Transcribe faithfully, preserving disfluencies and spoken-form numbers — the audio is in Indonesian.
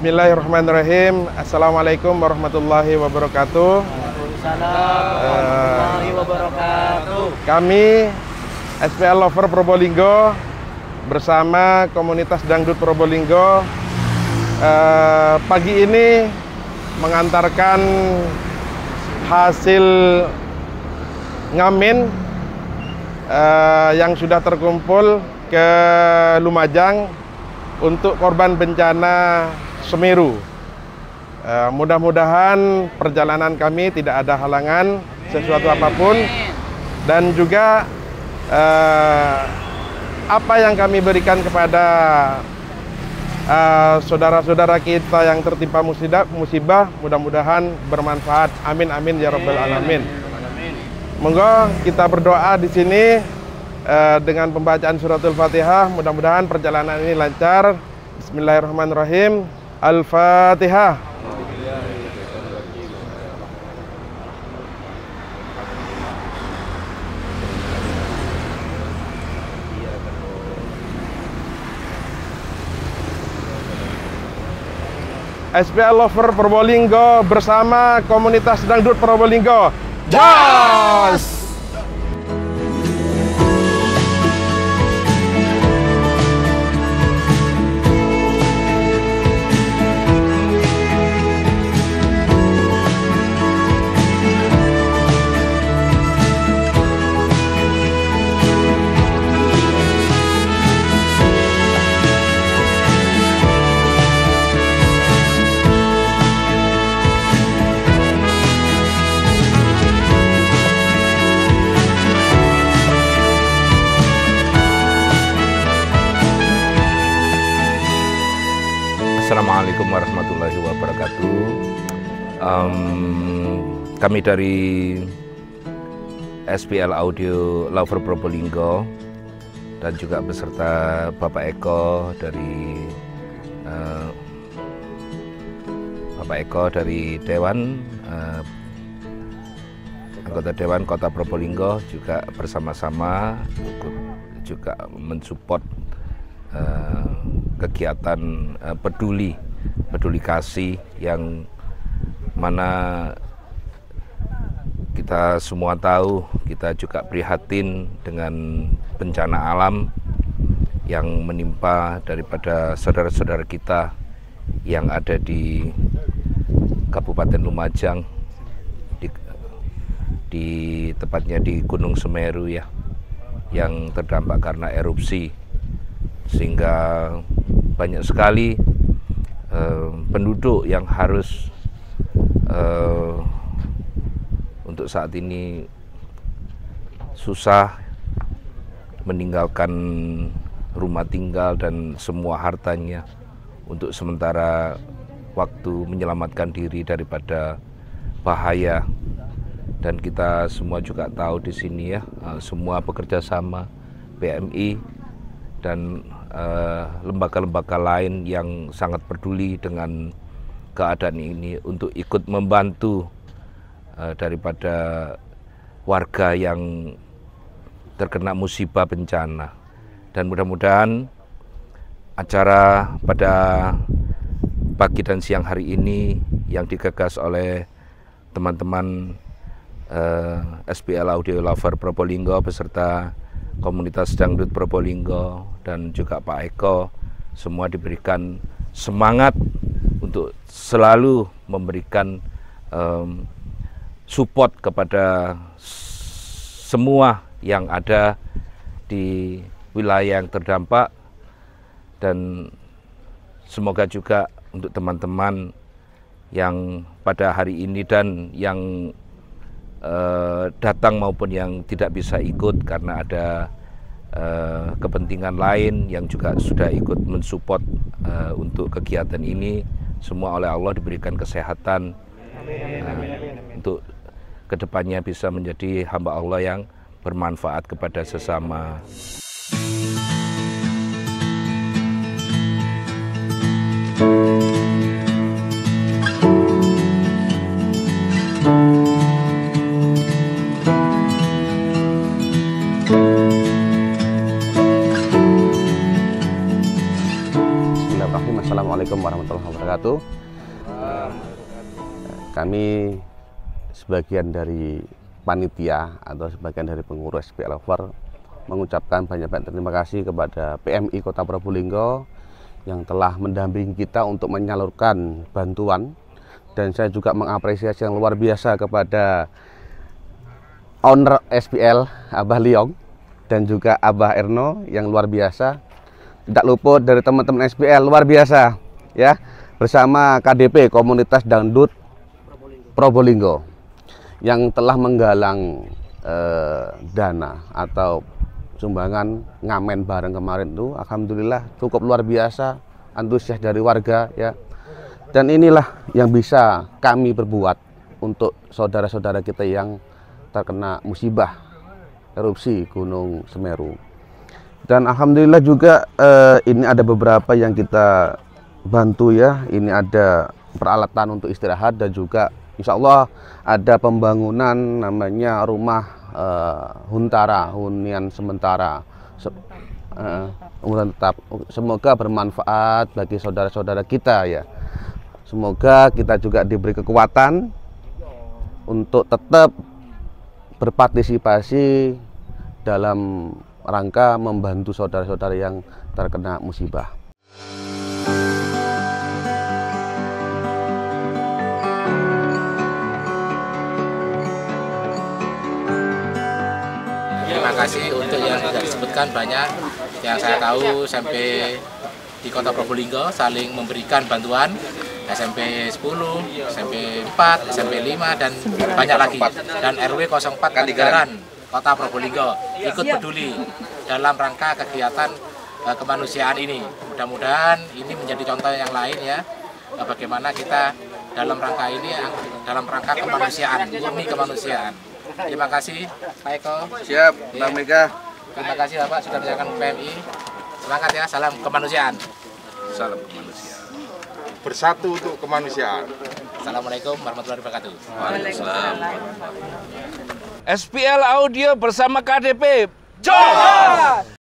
Bismillahirrahmanirrahim. Assalamualaikum warahmatullahi wabarakatuh. Waalaikumsalam warahmatullahi wabarakatuh. Kami S P L Lover Probolinggo bersama komunitas Dangdut Probolinggo eh, pagi ini mengantarkan hasil ngamen eh, yang sudah terkumpul ke Lumajang untuk korban bencana Semeru. Uh, mudah-mudahan perjalanan kami tidak ada halangan sesuatu apapun, dan juga uh, apa yang kami berikan kepada uh, saudara-saudara kita yang tertimpa musibah, musibah mudah-mudahan bermanfaat. Amin amin ya rabbal alamin. Monggo kita berdoa di sini dengan pembacaan Suratul Fatihah. Mudah-mudahan perjalanan ini lancar. Bismillahirrahmanirrahim. Al-Fatihah. S P L Lover Probolinggo bersama komunitas Dangdut Probolinggo. Jas! Assalamualaikum warahmatullahi wabarakatuh. um, Kami dari S P L Audio Lover Probolinggo dan juga beserta Bapak Eko dari uh, Bapak Eko dari Dewan uh, Anggota Dewan Kota Probolinggo juga bersama-sama juga mensupport uh, kegiatan uh, peduli peduli kasih yang mana kita semua tahu, kita juga prihatin dengan bencana alam yang menimpa daripada saudara-saudara kita yang ada di Kabupaten Lumajang, di, di tepatnya di Gunung Semeru ya, yang terdampak karena erupsi, sehingga banyak sekali eh, penduduk yang harus eh, untuk saat ini susah meninggalkan rumah tinggal dan semua hartanya untuk sementara waktu menyelamatkan diri daripada bahaya. Dan kita semua juga tahu di sini ya, semua bekerja sama P M I dan lembaga-lembaga uh, lain yang sangat peduli dengan keadaan ini untuk ikut membantu uh, daripada warga yang terkena musibah bencana. Dan mudah-mudahan acara pada pagi dan siang hari ini yang digagas oleh teman-teman uh, S P L Audio Lover Probolinggo beserta komunitas Dangdut Probolinggo dan juga Pak Eko, semua diberikan semangat untuk selalu memberikan um, support kepada semua yang ada di wilayah yang terdampak. Dan semoga juga untuk teman-teman yang pada hari ini dan yang Uh, datang maupun yang tidak bisa ikut karena ada uh, kepentingan lain yang juga sudah ikut mensupport uh, untuk kegiatan ini, semua oleh Allah diberikan kesehatan uh, untuk kedepannya bisa menjadi hamba Allah yang bermanfaat kepada sesama. Assalamualaikum warahmatullahi wabarakatuh. Kami sebagian dari panitia atau sebagian dari pengurus S P L Lover mengucapkan banyak-banyak terima kasih kepada P M I Kota Probolinggo yang telah mendampingi kita untuk menyalurkan bantuan, dan saya juga mengapresiasi yang luar biasa kepada owner S P L Abah Liong dan juga Abah Erno yang luar biasa. Tidak luput dari teman-teman S P L luar biasa ya, bersama K D P komunitas Dangdut Probolinggo yang telah menggalang eh, dana atau sumbangan ngamen bareng kemarin itu, alhamdulillah cukup luar biasa antusias dari warga ya. Dan inilah yang bisa kami perbuat untuk saudara-saudara kita yang terkena musibah erupsi Gunung Semeru. Dan alhamdulillah juga eh, ini ada beberapa yang kita bantu ya. Ini ada peralatan untuk istirahat dan juga insya Allah ada pembangunan namanya rumah eh, Huntara, Hunian Sementara, Se eh, Hunian Tetap. Semoga bermanfaat bagi saudara-saudara kita ya. Semoga kita juga diberi kekuatan untuk tetap berpartisipasi dalam rangka membantu saudara-saudara yang terkena musibah. Terima kasih untuk yang sudah disebutkan banyak, yang saya tahu sampai di Kota Probolinggo saling memberikan bantuan SMP sepuluh, SMP empat, SMP lima dan banyak lagi, dan RW nol empat Kaligaran Kota Probolinggo ikut peduli dalam rangka kegiatan uh, kemanusiaan ini. Mudah-mudahan ini menjadi contoh yang lain ya, uh, bagaimana kita dalam rangka ini dalam rangka kemanusiaan, murni kemanusiaan. Terima kasih Pak Eko. Siap, Pak Mega. Terima kasih Bapak sudah menyampaikan P M I. Semangat ya, salam kemanusiaan. Salam kemanusiaan. Bersatu untuk kemanusiaan. Assalamualaikum warahmatullahi wabarakatuh. Waalaikumsalam. S P L Audio bersama K D P. Joy!